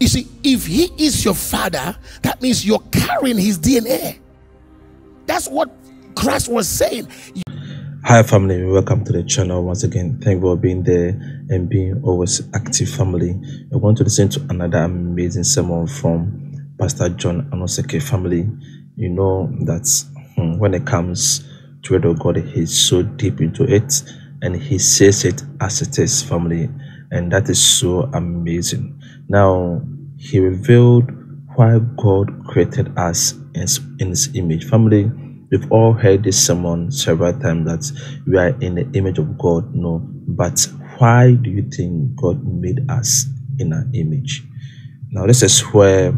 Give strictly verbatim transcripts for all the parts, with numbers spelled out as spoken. You see, if he is your father, that means you're carrying his D N A. That's what Christ was saying. Hi family, welcome to the channel once again. Thank you for being there and being always active, family. I want to listen to another amazing sermon from Pastor John Anosike, family. You know that when it comes to the word of God, he's so deep into it and he says it as it is, family. And that is so amazing. Now, he revealed why God created us in his image. Family, we've all heard this sermon several times that we are in the image of God, no. But why do you think God made us in our image? Now, this is where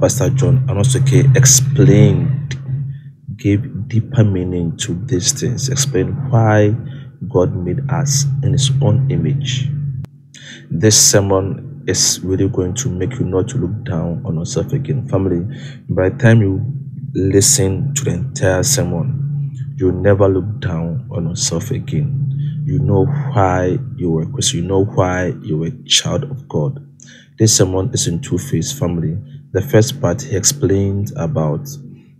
Pastor John Anosike explained, gave deeper meaning to these things, explained why God made us in his own image. This sermon is really going to make you not to look down on yourself again, family. By the time you listen to the entire sermon, you'll never look down on yourself again. You know why you were a Christian. You know why you were a child of God. This sermon is in two phases, family. The first part, he explained about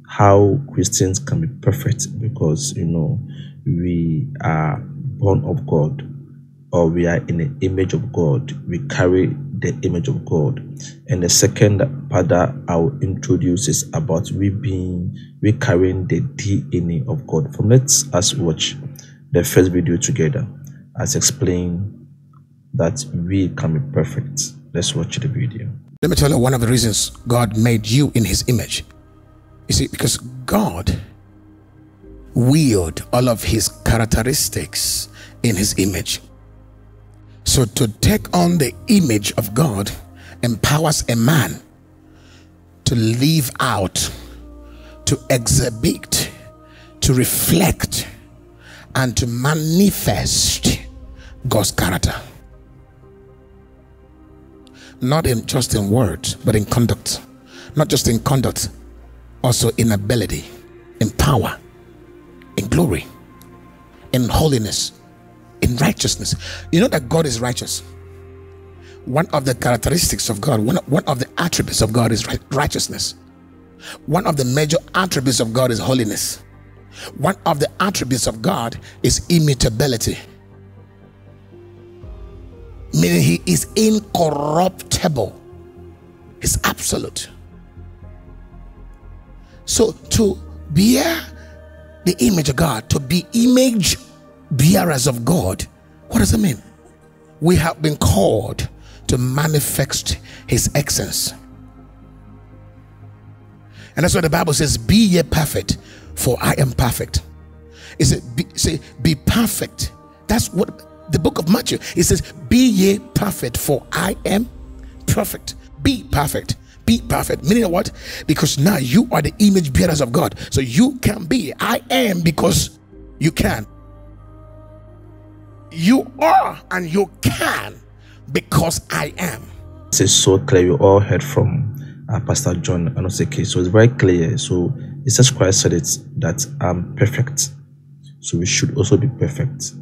how Christians can be perfect because, you know, we are born of God, or we are in the image of God. We carry the image of God. And the second part that I'll introduce is about we being, we carrying the D N A of God. From let's us watch the first video together as explain that we can be perfect. Let's watch the video. Let me tell you one of the reasons God made you in his image. You see, because God willed all of his characteristics in his image. So to take on the image of God empowers a man to live out, to exhibit, to reflect, and to manifest God's character. Not in just in words, but in conduct. Not just in conduct, also in ability, in power, in glory, in holiness, in righteousness. You know that God is righteous. One of the characteristics of God, one, one of the attributes of God is righteousness. One of the major attributes of God is holiness. One of the attributes of God is immutability, meaning he is incorruptible. He's absolute. So to bear the image of God, to be image bearers of God, what does it mean? We have been called to manifest his essence. And that's what the Bible says, be ye perfect, for I am perfect. It says, be, say, be perfect. That's what the book of Matthew, it says, be ye perfect, for I am perfect. Be perfect. Be perfect. Meaning what? Because now you are the image bearers of God. So you can be. I am because you can. You are and you can because I am. This is so clear. You all heard from uh, Pastor John Anosike. So it's very clear. So Jesus Christ said it that I'm perfect. So we should also be perfect.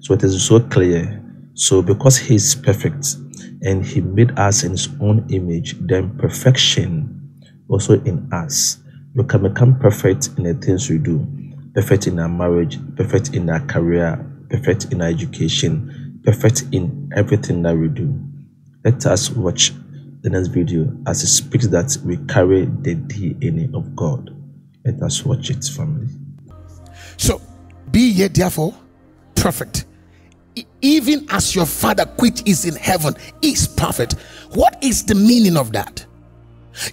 So it is so clear. So because he is perfect and he made us in his own image, then perfection also in us. We can become perfect in the things we do. Perfect in our marriage. Perfect in our career. Perfect in our education, perfect in everything that we do. Let us watch the next video as it speaks that we carry the D N A of God. Let us watch it, family. So, be ye therefore perfect, even as your Father which is in heaven is perfect. What is the meaning of that?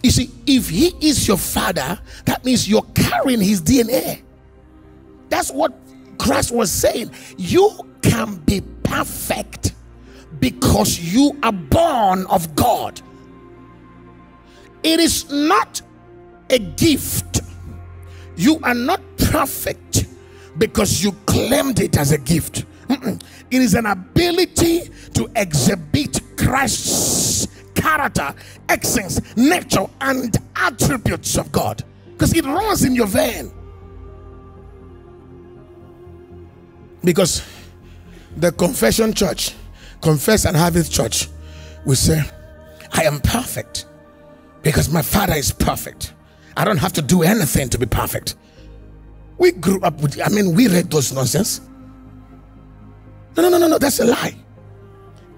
You see, if he is your Father, that means you're carrying his D N A. That's what Christ was saying. You can be perfect because you are born of God. It is not a gift. You are not perfect because you claimed it as a gift. Mm-mm. It is an ability to exhibit Christ's character, essence, nature, and attributes of God, because it runs in your vein. Because the confession church, confess and have it church, we say, I am perfect because my father is perfect. I don't have to do anything to be perfect. We grew up with, I mean, we read those nonsense. No, no, no, no, no, that's a lie.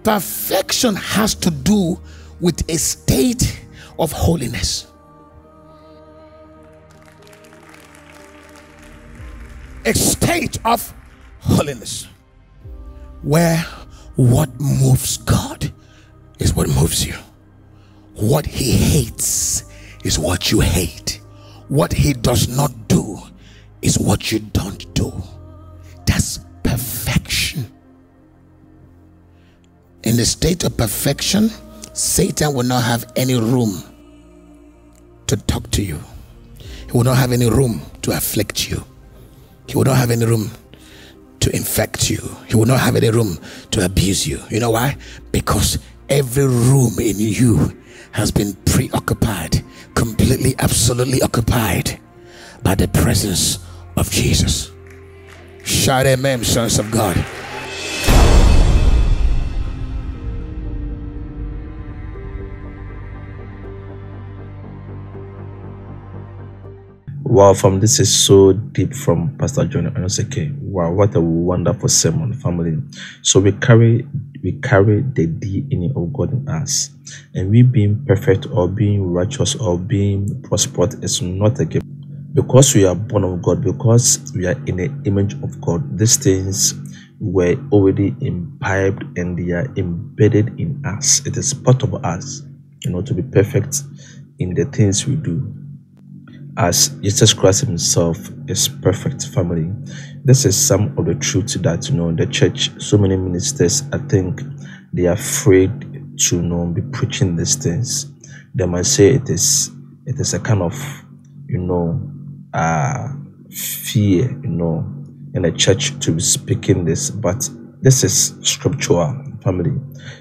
Perfection has to do with a state of holiness. A state of holiness where what moves God is what moves you. What he hates is what you hate. What he does not do is what you don't do. That's perfection. In the state of perfection, Satan will not have any room to talk to you. He will not have any room to afflict you. He will not have any room to infect you. He will not have any room to abuse you. You know why? Because every room in you has been preoccupied, completely, absolutely occupied by the presence of Jesus. Shout amen, sons of God. Wow, fam, this is so deep from Pastor John Anosike. Wow, what a wonderful sermon, family. So we carry we carry the D N A of God in us. And we being perfect or being righteous or being prosperous is not a gift. Because we are born of God, because we are in the image of God, these things were already imbibed and they are embedded in us. It is part of us, you know, to be perfect in the things we do. As Jesus Christ himself is perfect, family. This is some of the truth that, you know, the church, so many ministers, I think they are afraid to, you know, be preaching these things. They might say it is it is a kind of, you know, uh fear, you know, in the church to be speaking this, but this is scriptural, family.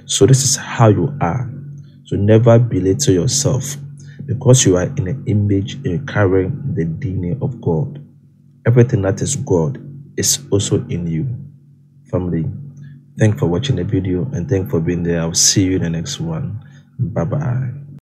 So this is how you are. So never belittle yourself. Because you are in an image and you carry the D N A of God, everything that is God is also in you. Family, thanks for watching the video and thanks for being there. I'll see you in the next one. Bye bye.